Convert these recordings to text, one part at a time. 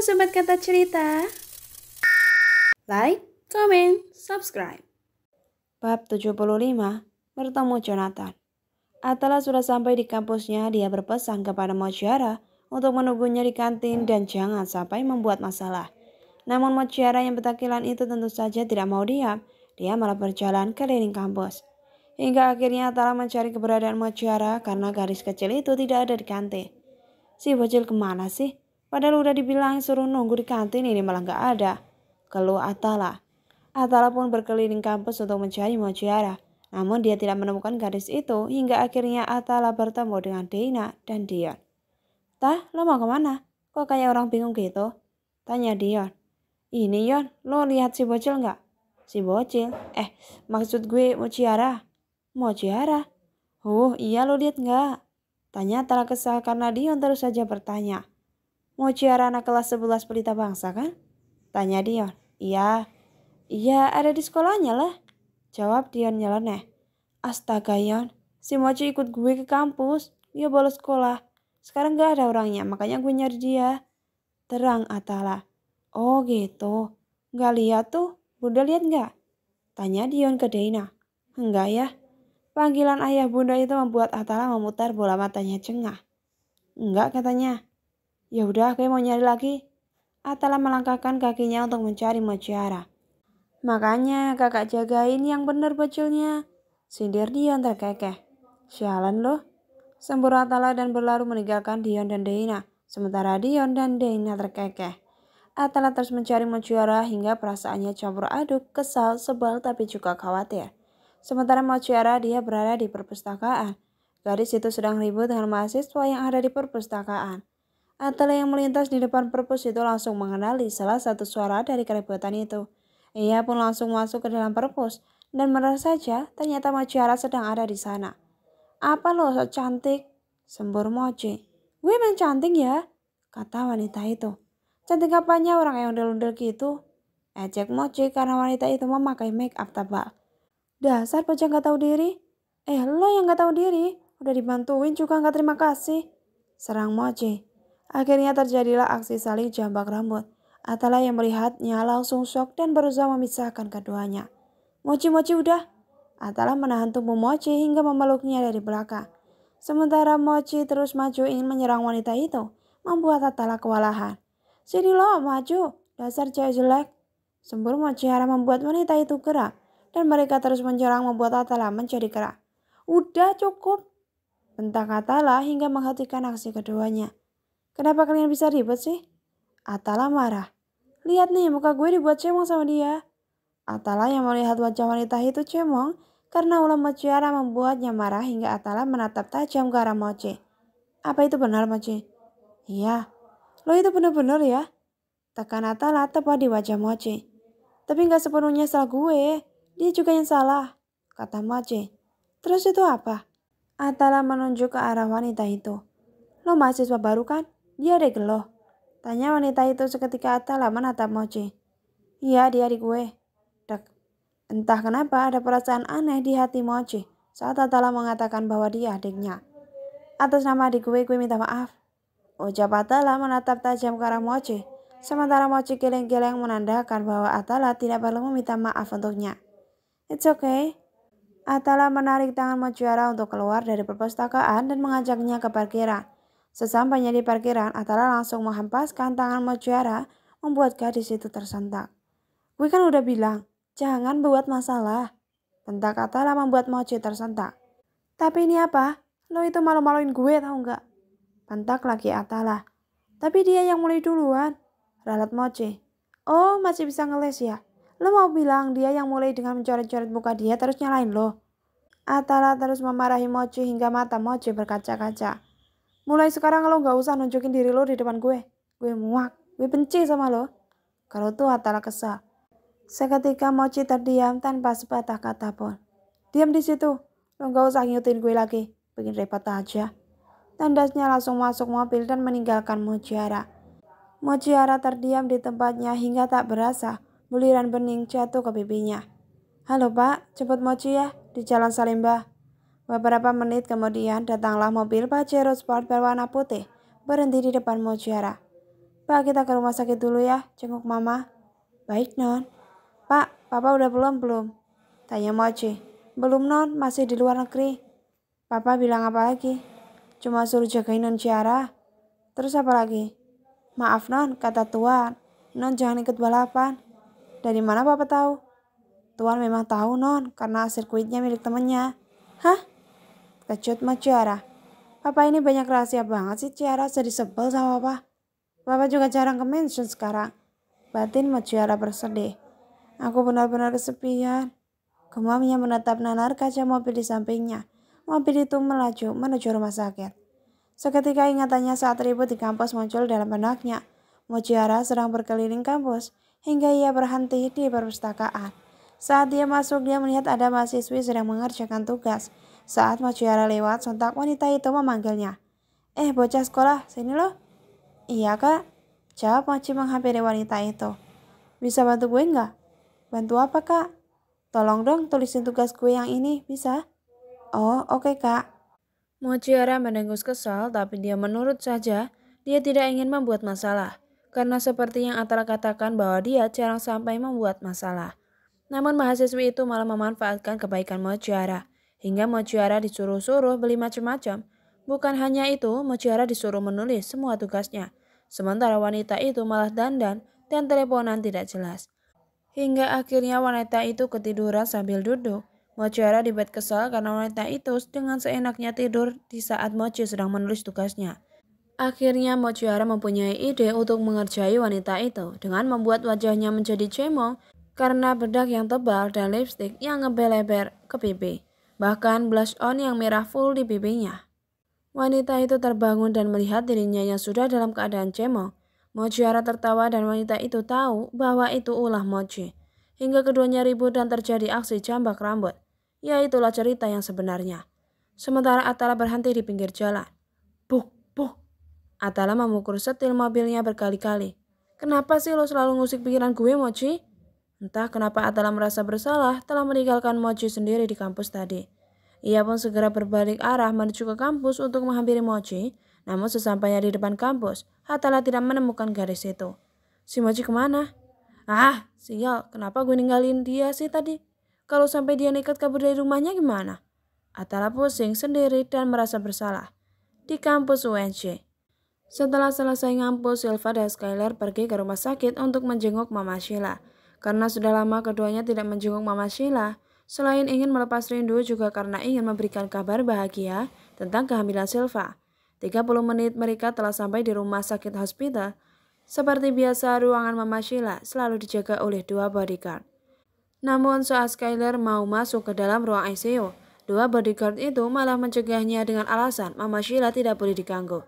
Halo Sobat Kata Cerita. Like, comment, subscribe. Bab 75, bertemu Jonathan. Atala sudah sampai di kampusnya. Dia berpesan kepada Mochiara untuk menunggunya di kantin dan jangan sampai membuat masalah. Namun Mochiara yang petakilan itu tentu saja tidak mau diam. Dia malah berjalan keliling kampus. Hingga akhirnya Atala mencari keberadaan Mochiara karena garis kecil itu tidak ada di kantin. Si bocil kemana sih? Padahal udah dibilang suruh nunggu di kantin, ini malah gak ada, keluh Atala. Atala pun berkeliling kampus untuk mencari Mochiara. Namun dia tidak menemukan gadis itu hingga akhirnya Atala bertemu dengan Deina dan Dion. Tah, lo mau kemana? Kok kayak orang bingung gitu? Tanya Dion. Ini Yon, lo lihat si bocil gak? Si bocil? Maksud gue Mochiara. Mochiara? Iya lo lihat gak? Tanya Atala kesal karena Dion terus saja bertanya. Mochiara anak kelas 11 Pelita Bangsa kan? Tanya Dion. Iya ada di sekolahnya lah, jawab Dion nyeleneh. Astaga Yon, si Mochi ikut gue ke kampus, dia bolos sekolah. Sekarang gak ada orangnya, makanya gue nyari dia, terang Atala. Oh gitu, gak lihat tuh, bunda lihat gak? Tanya Dion ke Deina. Enggak ya, panggilan ayah bunda itu membuat Atala memutar bola matanya jengah. Enggak katanya. Ya udah, gue mau nyari lagi. Atala melangkahkan kakinya untuk mencari Mochiara. Makanya kakak jagain yang bener bocilnya, sindir Dion terkekeh. Sialan loh, sembur Atala dan berlalu meninggalkan Dion dan Deina. Sementara Dion dan Deina terkekeh. Atala terus mencari Mochiara hingga perasaannya campur aduk, kesal, sebal tapi juga khawatir. Sementara Mochiara dia berada di perpustakaan. Gadis itu sedang ribut dengan mahasiswa yang ada di perpustakaan. Atala yang melintas di depan perpus itu langsung mengenali salah satu suara dari keributan itu. Ia pun langsung masuk ke dalam perpus dan merasa saja ternyata Mochiara sedang ada di sana. Apa lo so cantik? Sembur Mochi. Gue emang cantik ya? Kata wanita itu. Cantik apanya orang yang ondel-ondel gitu? Ejek Mochi karena wanita itu memakai make up tebal. Dasar bocah gak tahu diri. Lo yang gak tahu diri. Udah dibantuin juga gak terima kasih, serang Mochi. Akhirnya terjadilah aksi saling jambak rambut. Atala yang melihatnya langsung syok dan berusaha memisahkan keduanya. Mochi udah. Atala menahan tubuh Mochi hingga memeluknya dari belakang. Sementara Mochi terus maju ingin menyerang wanita itu, membuat Atala kewalahan. Sini lo maju, dasar cewek jelek, sembur Mochiara membuat wanita itu gerak. Dan mereka terus menyerang membuat Atala menjadi gerak. Udah cukup, bentak Atala hingga menghentikan aksi keduanya. Kenapa kalian bisa ribet sih? Atala marah. Lihat nih, muka gue dibuat cemong sama dia. Atala yang melihat wajah wanita itu cemong karena ulah Mochiara membuatnya marah hingga Atala menatap tajam ke arah Mochi. Apa itu benar Mochi? Iya, lo itu benar-benar ya? Tekan Atala tepat di wajah Mochi. Tapi gak sepenuhnya salah gue, dia juga yang salah, kata Mochi. Terus itu apa? Atala menunjuk ke arah wanita itu. Lo mahasiswa baru kan? Dia adik lo, tanya wanita itu seketika Atala menatap Mochi. Iya, dia adik gue. Entah kenapa ada perasaan aneh di hati Mochi saat Atala mengatakan bahwa dia adiknya. Atas nama adik gue minta maaf, ucap Atala menatap tajam ke arah Mochi. Sementara Mochi geleng-geleng menandakan bahwa Atala tidak perlu meminta maaf untuknya. It's okay. Atala menarik tangan Mochiara untuk keluar dari perpustakaan dan mengajaknya ke parkiran. Sesampainya di parkiran, Atala langsung menghempaskan tangan Mochiara, membuat gadis itu tersentak. Gue kan udah bilang, jangan buat masalah, bentak Atala membuat Mochi tersentak. Tapi ini apa? Lo itu malu-maluin gue tau gak? Bentak lagi Atala. Tapi dia yang mulai duluan, ralat Mochi. Oh, masih bisa ngeles ya? Lo mau bilang dia yang mulai dengan mencoret-coret muka dia terus nyalain lo? Atala terus memarahi Mochi hingga mata Mochi berkaca-kaca. Mulai sekarang lo gak usah nunjukin diri lo di depan gue. Gue muak, gue benci sama lo. Kalau tuh Atala kesal. Seketika Mochi terdiam tanpa sepatah kata pun. Diam di situ, lo gak usah ngikutin gue lagi, bikin repot aja, tandasnya langsung masuk mobil dan meninggalkan Mochiara. Mochiara terdiam di tempatnya hingga tak berasa buliran bening jatuh ke pipinya. Halo pak, jemput Mochi ya, di jalan Salimba. Beberapa menit kemudian datanglah mobil Pajero Sport berwarna putih berhenti di depan Mochiara. "Pak, kita ke rumah sakit dulu ya, jenguk Mama." "Baik, Non." "Pak, Papa udah belum?" "Belum," tanya Mochi. "Belum, Non, masih di luar negeri." "Papa bilang apa lagi?" "Cuma suruh jagain Non Ciara." "Terus apa lagi?" "Maaf, Non, kata Tuan, Non jangan ikut balapan." "Dari mana Papa tahu?" "Tuan memang tahu, Non, karena sirkuitnya milik temennya." "Hah?" Terkejut Mochiara. "Papa ini banyak rahasia banget sih, Ciara, jadi sebel sama Papa. Papa juga jarang ke mansion sekarang." Batin Mochiara bersedih. "Aku benar-benar kesepian." Gumamnya menatap nalar kaca mobil di sampingnya. Mobil itu melaju menuju rumah sakit. Seketika ingatannya saat ribut di kampus muncul dalam benaknya. Mochiara sedang berkeliling kampus hingga ia berhenti di perpustakaan. Saat dia masuk, dia melihat ada mahasiswi sedang mengerjakan tugas. Saat Mochiara lewat, sontak wanita itu memanggilnya. "Eh, bocah sekolah, sini loh." "Iya, Kak," jawab Mochi menghampiri wanita itu. "Bisa bantu gue nggak?" "Bantu apa, Kak?" "Tolong dong tulisin tugas gue yang ini, bisa?" "Oh, oke, Kak." Mochiara mendengus kesal, tapi dia menurut saja. Dia tidak ingin membuat masalah, karena seperti yang Atala katakan bahwa dia jarang sampai membuat masalah. Namun mahasiswi itu malah memanfaatkan kebaikan Mochiara. Hingga Mochiara disuruh-suruh beli macam-macam. Bukan hanya itu, Mochiara disuruh menulis semua tugasnya. Sementara wanita itu malah dandan dan teleponan tidak jelas. Hingga akhirnya wanita itu ketiduran sambil duduk. Mochiara dibuat kesal karena wanita itu dengan seenaknya tidur di saat Mochi sedang menulis tugasnya. Akhirnya Mochiara mempunyai ide untuk mengerjai wanita itu dengan membuat wajahnya menjadi cemong karena bedak yang tebal dan lipstik yang ngebeleber ke pipi. Bahkan blush on yang merah full di pipinya. Wanita itu terbangun dan melihat dirinya yang sudah dalam keadaan cemong. Mochiara tertawa dan wanita itu tahu bahwa itu ulah Mochi. Hingga keduanya ribut dan terjadi aksi jambak rambut. Ya, itulah cerita yang sebenarnya. Sementara Atala berhenti di pinggir jalan. "Buk, buk." Atala memukul setir mobilnya berkali-kali. "Kenapa sih lo selalu ngusik pikiran gue, Mochi?" Entah kenapa Atala merasa bersalah telah meninggalkan Mochi sendiri di kampus tadi. Ia pun segera berbalik arah menuju ke kampus untuk menghampiri Mochi. Namun sesampainya di depan kampus, Atala tidak menemukan gadis itu. "Si Mochi kemana? Ah, sial, kenapa gue ninggalin dia sih tadi? Kalau sampai dia nekat kabur dari rumahnya gimana?" Atala pusing sendiri dan merasa bersalah. Di kampus UNC. Setelah selesai ngampus, Silva dan Skylar pergi ke rumah sakit untuk menjenguk Mama Sheila. Karena sudah lama keduanya tidak menjenguk Mama Sheila, selain ingin melepas rindu juga karena ingin memberikan kabar bahagia tentang kehamilan Silva. 30 menit mereka telah sampai di rumah sakit hospital. Seperti biasa, ruangan Mama Sheila selalu dijaga oleh dua bodyguard. Namun saat Skylar mau masuk ke dalam ruang ICU, dua bodyguard itu malah mencegahnya dengan alasan Mama Sheila tidak boleh diganggu.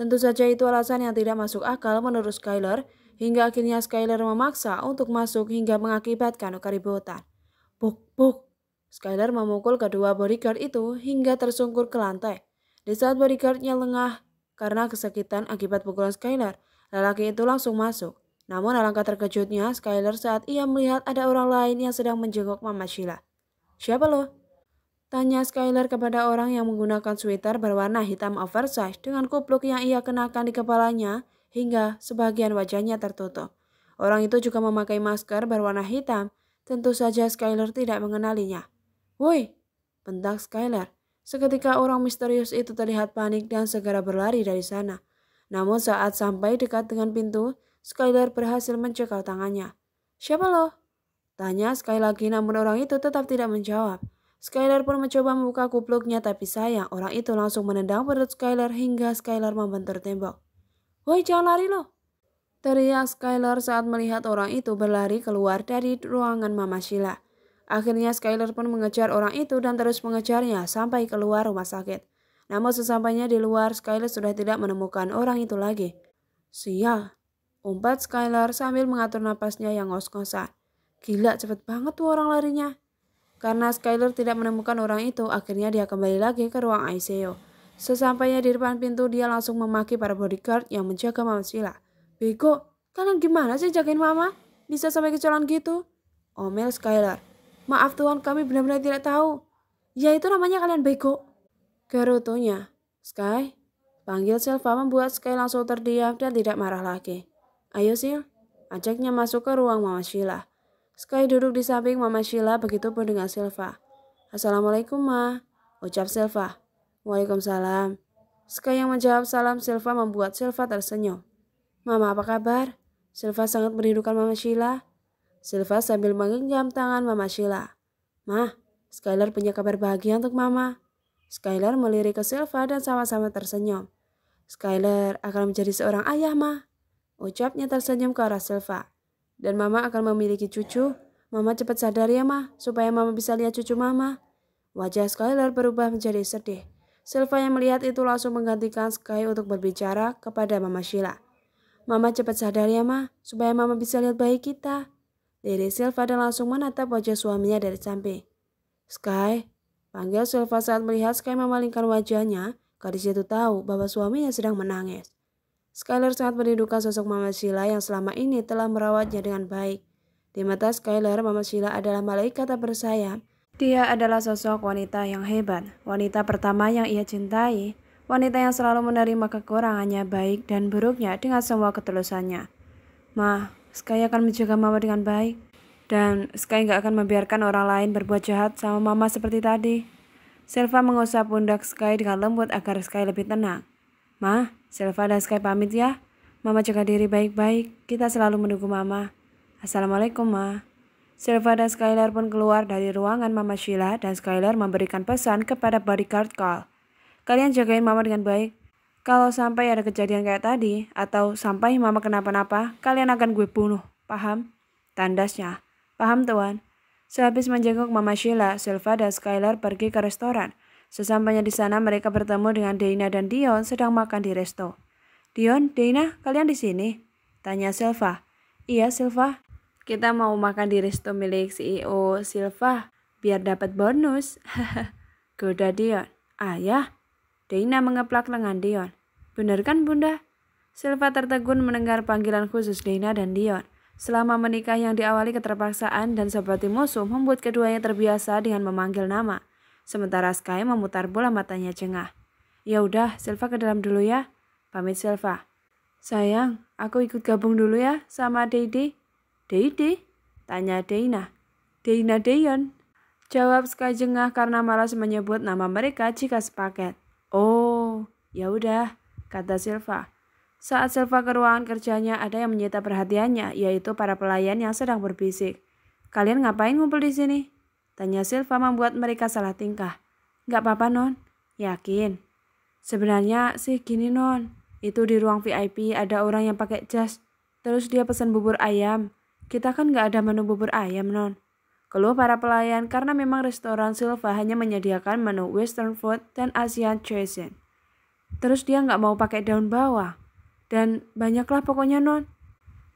Tentu saja itu alasan yang tidak masuk akal menurut Skylar. Hingga akhirnya Skylar memaksa untuk masuk hingga mengakibatkan keributan. "Buk, buk." Skylar memukul kedua bodyguard itu hingga tersungkur ke lantai. Di saat bodyguardnya lengah karena kesakitan akibat pukulan Skylar, lelaki itu langsung masuk. Namun alangkah terkejutnya Skylar saat ia melihat ada orang lain yang sedang menjenguk Mama Sheila. "Siapa lo?" tanya Skylar kepada orang yang menggunakan sweater berwarna hitam oversize dengan kupluk yang ia kenakan di kepalanya. Hingga sebagian wajahnya tertutup. Orang itu juga memakai masker berwarna hitam. Tentu saja Skylar tidak mengenalinya. "Woi!" bentak Skylar. Seketika orang misterius itu terlihat panik dan segera berlari dari sana. Namun saat sampai dekat dengan pintu, Skylar berhasil mencekal tangannya. "Siapa lo?" tanya Skylar lagi, namun orang itu tetap tidak menjawab. Skylar pun mencoba membuka kupluknya, tapi sayang orang itu langsung menendang perut Skylar hingga Skylar membentur tembok. "Woi, jangan lari lo!" teriak Skylar saat melihat orang itu berlari keluar dari ruangan Mama Sheila. Akhirnya Skylar pun mengejar orang itu dan terus mengejarnya sampai keluar rumah sakit. Namun sesampainya di luar, Skylar sudah tidak menemukan orang itu lagi. "Sial," umpat Skylar sambil mengatur napasnya yang ngos-ngosan. "Gila, cepet banget tuh orang larinya." Karena Skylar tidak menemukan orang itu, akhirnya dia kembali lagi ke ruang ICU. Sesampainya di depan pintu, dia langsung memaki para bodyguard yang menjaga Mama Sheila. "Bego, kalian gimana sih jagain Mama? Bisa sampai kecolongan gitu?" omel Skylar. "Maaf Tuhan, kami benar-benar tidak tahu." "Ya itu namanya kalian bego." Gerutunya. "Sky," panggil Silva membuat Sky langsung terdiam dan tidak marah lagi. Ayo Sil, ajaknya masuk ke ruang Mama Sheila. Sky duduk di samping Mama Sheila, begitu pun dengan Silva. Assalamualaikum Ma, ucap Silva. Waalaikumsalam. Sky yang menjawab salam Silva membuat Silva tersenyum. Mama apa kabar? Silva sangat merindukan Mama Sheila. Silva sambil menggenggam tangan Mama Sheila. Ma, Skylar punya kabar bahagia untuk Mama. Skylar melirik ke Silva dan sama-sama tersenyum. Skylar akan menjadi seorang ayah, Ma, ucapnya tersenyum ke arah Silva. Dan Mama akan memiliki cucu. Mama cepat sadar ya, Ma, supaya Mama bisa lihat cucu Mama. Wajah Skylar berubah menjadi sedih. Silva yang melihat itu langsung menggantikan Sky untuk berbicara kepada Mama Sheila. Mama cepat sadar ya, Ma, supaya Mama bisa lihat bayi kita. Diri Silva dan langsung menatap wajah suaminya dari samping. Sky, panggil Silva saat melihat Sky memalingkan wajahnya. Gadis itu tahu bahwa suaminya sedang menangis. Skylar sangat merindukan sosok Mama Sheila yang selama ini telah merawatnya dengan baik. Di mata Skylar, Mama Sheila adalah malaikat tak bersayap. Dia adalah sosok wanita yang hebat, wanita pertama yang ia cintai, wanita yang selalu menerima kekurangannya baik dan buruknya dengan semua ketulusannya. Ma, Sky akan menjaga Mama dengan baik, dan Sky gak akan membiarkan orang lain berbuat jahat sama Mama seperti tadi. Silva mengusap pundak Sky dengan lembut agar Sky lebih tenang. Ma, Silva dan Sky pamit ya. Mama jaga diri baik-baik. Kita selalu menunggu Mama. Assalamualaikum, Ma. Silva dan Skylar pun keluar dari ruangan Mama Sheila dan Skylar memberikan pesan kepada bodyguard Carl. Kalian jagain Mama dengan baik. Kalau sampai ada kejadian kayak tadi atau sampai Mama kenapa-napa, kalian akan gue bunuh. Paham? Tandasnya. Paham, Tuan. Sehabis menjenguk Mama Sheila, Silva dan Skylar pergi ke restoran. Sesampainya di sana mereka bertemu dengan Deina dan Dion sedang makan di resto. Dion, Deina, kalian di sini? Tanya Silva. Iya Silva, kita mau makan di resto milik CEO Silva biar dapat bonus. Goda Dion. Ayah, Deina mengeplak lengan Dion. Bener kan Bunda? Silva tertegun mendengar panggilan khusus Deina dan Dion. Selama menikah yang diawali keterpaksaan dan seperti musuh membuat keduanya terbiasa dengan memanggil nama. Sementara Sky memutar bola matanya jengah. Ya udah, Silva ke dalam dulu ya. Pamit Silva. Sayang, aku ikut gabung dulu ya sama Deide. Deide? Tanya Deina. Deina Deion. Jawab Sky jengah karena malas menyebut nama mereka jika sepaket. Oh, ya udah, kata Silva. Saat Silva ke ruangan kerjanya, ada yang menyita perhatiannya, yaitu para pelayan yang sedang berbisik. Kalian ngapain ngumpul di sini? Tanya Silva membuat mereka salah tingkah. Nggak apa-apa, Non. Yakin? Sebenarnya sih gini, Non. Itu di ruang VIP ada orang yang pakai jas. Terus dia pesan bubur ayam. Kita kan nggak ada menu bubur ayam, Non. Keluh para pelayan karena memang restoran Silva hanya menyediakan menu Western food dan Asian cuisine. Terus dia nggak mau pakai daun bawang. Dan banyaklah pokoknya, Non.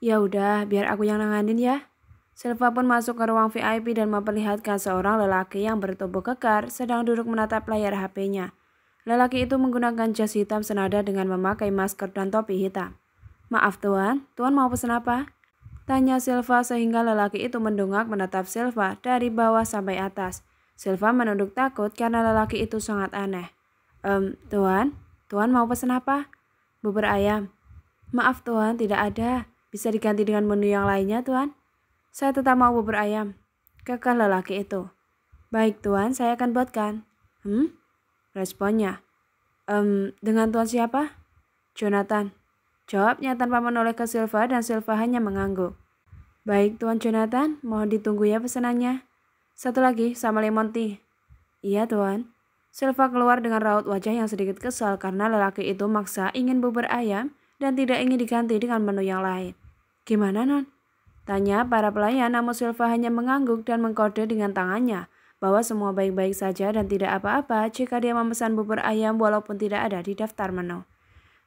Ya udah, biar aku yang nanganin ya. Silva pun masuk ke ruang VIP dan memperlihatkan seorang lelaki yang bertubuh kekar sedang duduk menatap layar HP-nya. Lelaki itu menggunakan jas hitam senada dengan memakai masker dan topi hitam. Maaf Tuan, Tuan mau pesan apa? Tanya Silva sehingga lelaki itu mendongak menatap Silva dari bawah sampai atas. Silva menunduk takut karena lelaki itu sangat aneh. Tuan mau pesan apa? Bubur ayam. Maaf Tuan, tidak ada. Bisa diganti dengan menu yang lainnya Tuan. Saya tetap mau bubur ayam. Kekeh lelaki itu. Baik Tuan, saya akan buatkan. Responnya. Dengan Tuan siapa? Jonathan. Jawabnya tanpa menoleh ke Silva dan Silva hanya mengangguk. Baik Tuan Jonathan, mohon ditunggu ya pesanannya. Satu lagi sama lemon tea. Iya Tuan. Silva keluar dengan raut wajah yang sedikit kesal karena lelaki itu maksa ingin bubur ayam dan tidak ingin diganti dengan menu yang lain. Gimana Non? Tanya para pelayan, namun Silva hanya mengangguk dan mengkode dengan tangannya bahwa semua baik-baik saja dan tidak apa-apa jika dia memesan bubur ayam walaupun tidak ada di daftar menu.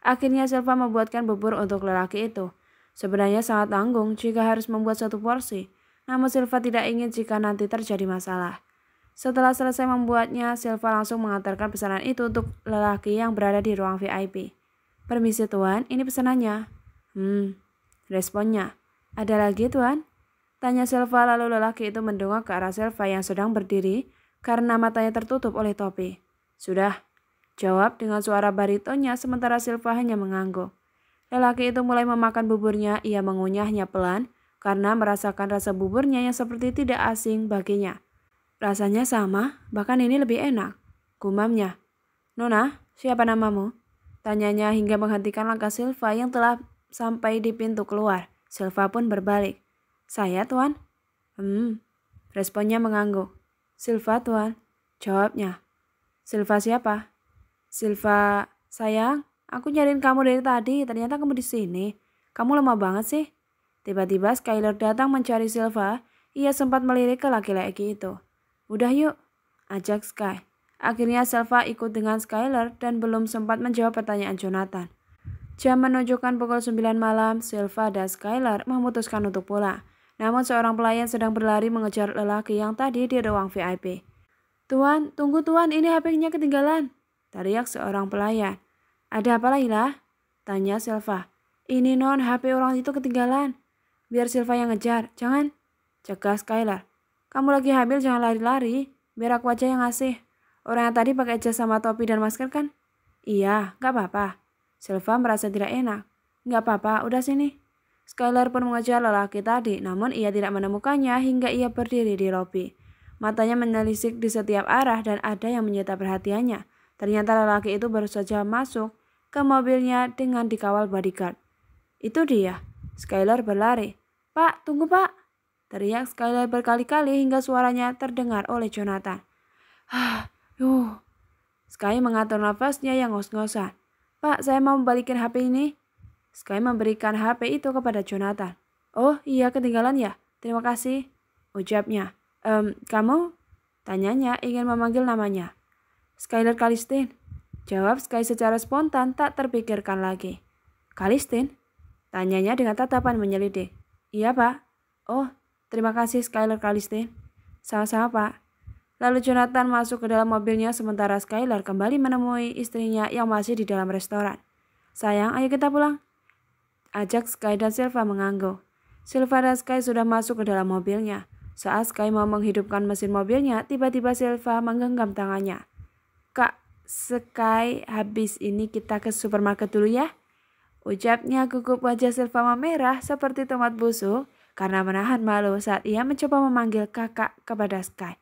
Akhirnya Silva membuatkan bubur untuk lelaki itu. Sebenarnya sangat tanggung jika harus membuat satu porsi, namun Silva tidak ingin jika nanti terjadi masalah. Setelah selesai membuatnya, Silva langsung mengantarkan pesanan itu untuk lelaki yang berada di ruang VIP. Permisi Tuan, ini pesanannya. Responnya. Ada lagi Tuan? Tanya Silva lalu lelaki itu mendongak ke arah Silva yang sedang berdiri karena matanya tertutup oleh topi. Sudah. Jawab dengan suara baritonnya sementara Silva hanya mengangguk. Lelaki itu mulai memakan buburnya, ia mengunyahnya pelan karena merasakan rasa buburnya yang seperti tidak asing baginya. Rasanya sama, bahkan ini lebih enak, gumamnya. Nona, siapa namamu? Tanyanya hingga menghentikan langkah Silva yang telah sampai di pintu keluar. Silva pun berbalik. Saya, Tuan. Responnya mengangguk. Silva, Tuan. Jawabnya. Silva siapa? Silva, sayang, aku nyariin kamu dari tadi, ternyata kamu di sini. Kamu lama banget sih. Tiba-tiba Skylar datang mencari Silva, ia sempat melirik ke laki-laki itu. Udah yuk, ajak Sky. Akhirnya Silva ikut dengan Skylar dan belum sempat menjawab pertanyaan Jonathan. Jam menunjukkan pukul 9 malam, Silva dan Skylar memutuskan untuk pulang. Namun seorang pelayan sedang berlari mengejar lelaki yang tadi di ruang VIP. Tuan, tunggu Tuan, ini HP-nya ketinggalan. Teriak seorang pelayan. Ada apa Laila? Tanya Silva. Ini non, HP orang itu ketinggalan. Biar Silva yang ngejar, jangan. Cegah Skylar. Kamu lagi hamil jangan lari-lari, biar aku aja yang ngasih. Orang yang tadi pakai jas sama topi dan masker kan? Iya, gak apa-apa. Silva merasa tidak enak. Gak apa-apa, udah sini. Skylar pun mengejar lelaki tadi, namun ia tidak menemukannya hingga ia berdiri di lobi. Matanya menelisik di setiap arah dan ada yang menyita perhatiannya. Ternyata lelaki itu baru saja masuk ke mobilnya dengan dikawal bodyguard. Itu dia. Skylar berlari. Pak, tunggu Pak. Teriak Skylar berkali-kali hingga suaranya terdengar oleh Jonathan. Sky mengatur nafasnya yang ngos-ngosan. Pak, saya mau membalikin HP ini. Sky memberikan HP itu kepada Jonathan. Oh iya, ketinggalan ya. Terima kasih. Ucapnya. Kamu? Tanyanya ingin memanggil namanya. Skylar Kalisten. Jawab Sky secara spontan tak terpikirkan lagi. Kalisten? Tanyanya dengan tatapan menyelidik. Iya Pak. Oh, terima kasih Skylar Kalisten. Sama-sama Pak. Lalu Jonathan masuk ke dalam mobilnya sementara Skylar kembali menemui istrinya yang masih di dalam restoran. Sayang, ayo kita pulang. Ajak Sky dan Silva mengangguk. Silva dan Sky sudah masuk ke dalam mobilnya. Saat Sky mau menghidupkan mesin mobilnya, tiba-tiba Silva menggenggam tangannya. Kak, Sky, habis ini kita ke supermarket dulu ya? Ucapnya gugup, wajah Silva memerah seperti tomat busuk karena menahan malu saat ia mencoba memanggil kakak kepada Sky.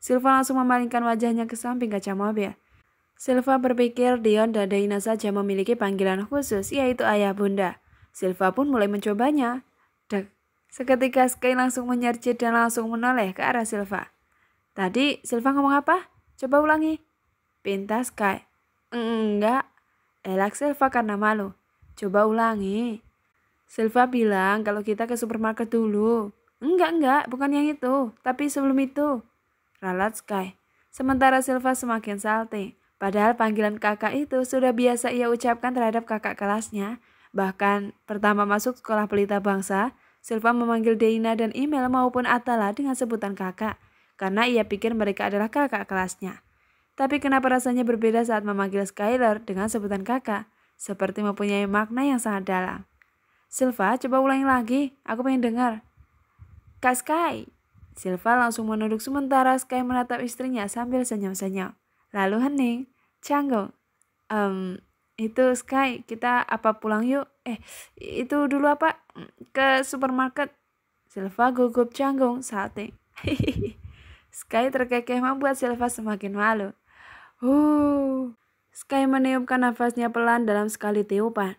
Silva langsung memalingkan wajahnya ke samping kaca mobil. Silva berpikir Dion dan Deina saja memiliki panggilan khusus, yaitu ayah bunda. Silva pun mulai mencobanya. Seketika Sky langsung menyercit dan langsung menoleh ke arah Silva. Tadi Silva ngomong apa? Coba ulangi. Pinta Sky. Enggak. Elak Silva karena malu. Coba ulangi. Silva bilang kalau kita ke supermarket dulu. Enggak, bukan yang itu. Tapi sebelum itu. Ralat Sky. Sementara Silva semakin salting. Padahal panggilan kakak itu sudah biasa ia ucapkan terhadap kakak kelasnya. Bahkan pertama masuk sekolah Pelita Bangsa, Silva memanggil Deina dan Imel maupun Atala dengan sebutan kakak, karena ia pikir mereka adalah kakak kelasnya. Tapi kenapa rasanya berbeda saat memanggil Skylar dengan sebutan kakak, seperti mempunyai makna yang sangat dalam. Silva, coba ulangi lagi, aku pengen dengar. Kak Sky! Silva langsung menunduk sementara Sky menatap istrinya sambil senyum-senyum. Lalu hening, canggung. Itu Sky, kita apa pulang yuk? Itu dulu apa? Ke supermarket. Silva gugup canggung salting. Sky terkekeh membuat Silva semakin malu. Sky meniupkan nafasnya pelan dalam sekali tiupan.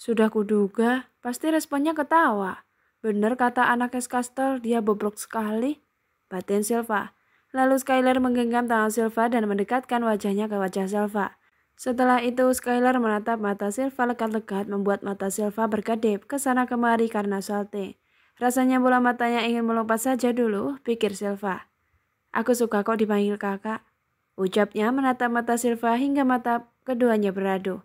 Sudah kuduga, pasti responnya ketawa. Bener kata anak Eskastor, dia bobrok sekali. Batin Silva. Lalu Skylar menggenggam tangan Silva dan mendekatkan wajahnya ke wajah Silva. Setelah itu Skylar menatap mata Silva lekat-lekat membuat mata Silva berkedip ke sana kemari karena salting. Rasanya bola matanya ingin melompat saja dulu, pikir Silva. Aku suka kok dipanggil kakak. Ucapnya menatap mata Silva hingga mata keduanya beradu.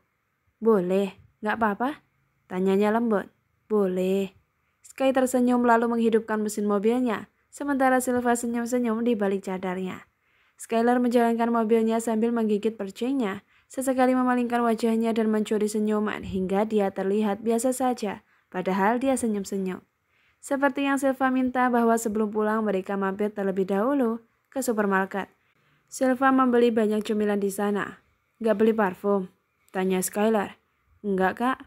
Boleh, gak apa-apa? Tanyanya lembut. Boleh. Sky tersenyum lalu menghidupkan mesin mobilnya, sementara Silva senyum-senyum di balik cadarnya. Skylar menjalankan mobilnya sambil menggigit percingnya. Sesekali memalingkan wajahnya dan mencuri senyuman hingga dia terlihat biasa saja, padahal dia senyum-senyum. Seperti yang Silva minta bahwa sebelum pulang mereka mampir terlebih dahulu ke supermarket. Silva membeli banyak cemilan di sana. Gak beli parfum? Tanya Skylar. Enggak kak.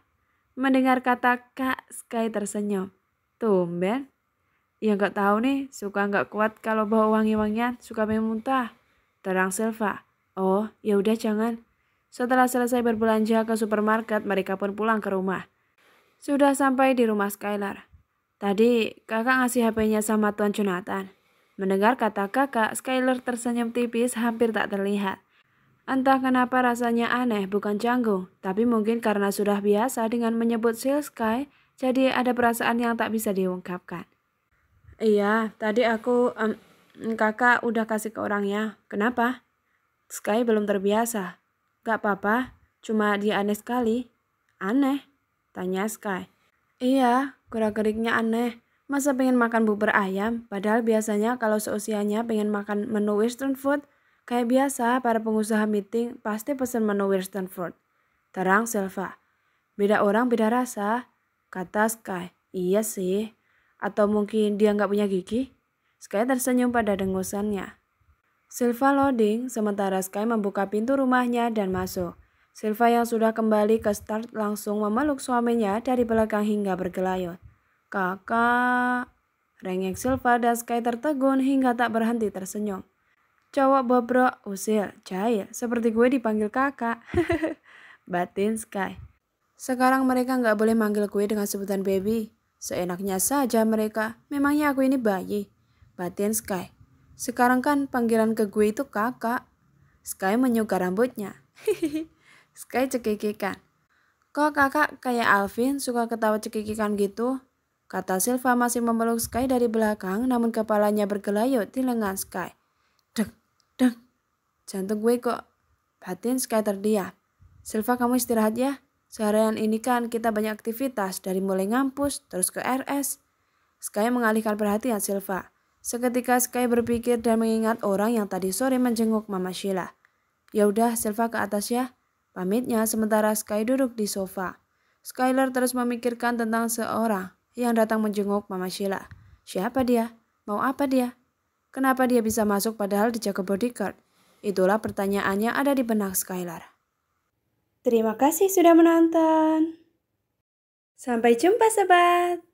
Mendengar kata Kak, Sky tersenyum. Tumben. Ya nggak tahu nih, suka nggak kuat kalau bau wangi-wangian, suka muntah. Terang Silva. Oh, ya udah jangan. Setelah selesai berbelanja ke supermarket, mereka pun pulang ke rumah. Sudah sampai di rumah Skylar. Tadi kakak ngasih HP-nya sama Tuan Jonathan. Mendengar kata kakak, Skylar tersenyum tipis hampir tak terlihat. Entah kenapa rasanya aneh, bukan canggung, tapi mungkin karena sudah biasa dengan menyebut Sil Sky, jadi ada perasaan yang tak bisa diungkapkan. Iya, tadi aku, kakak udah kasih ke orangnya. Kenapa? Sky belum terbiasa. Gak apa-apa, cuma dia aneh sekali. Aneh? Tanya Sky. Iya, gerak-geriknya aneh. Masa pengen makan bubur ayam, padahal biasanya kalau seusianya pengen makan menu western food. Kayak biasa, para pengusaha meeting pasti pesan menu Western food. Terang Silva. Beda orang beda rasa, kata Sky. Iya sih. Atau mungkin dia nggak punya gigi? Sky tersenyum pada dengusannya. Silva loading, sementara Sky membuka pintu rumahnya dan masuk. Silva yang sudah kembali ke start langsung memeluk suaminya dari belakang hingga bergelayut. Kakak. Rengek Silva dan Sky tertegun hingga tak berhenti tersenyum. Cowok bobrok, usil, jahil, seperti gue dipanggil kakak. Batin Sky. Sekarang mereka nggak boleh manggil gue dengan sebutan baby. Seenaknya saja mereka, memangnya aku ini bayi. Batin Sky. Sekarang kan panggilan ke gue itu kakak. Sky menyuka rambutnya. Sky cekikikan. Kok kakak kayak Alvin suka ketawa cekikikan gitu? Kata Silva masih memeluk Sky dari belakang namun kepalanya bergelayut di lengan Sky. Deng, jantung gue kok. Batin Sky terdiam. Silva kamu istirahat ya. Seharian ini kan kita banyak aktivitas, dari mulai ngampus terus ke RS. Sky mengalihkan perhatian Silva. Seketika Sky berpikir dan mengingat orang yang tadi sore menjenguk Mama Sheila. Ya udah Silva ke atas ya, pamitnya, sementara Sky duduk di sofa. Skylar terus memikirkan tentang seorang yang datang menjenguk Mama Sheila. Siapa dia? Mau apa dia? Kenapa dia bisa masuk padahal dijaga bodyguard? Itulah pertanyaannya ada di benak Skylar. Terima kasih sudah menonton. Sampai jumpa sobat.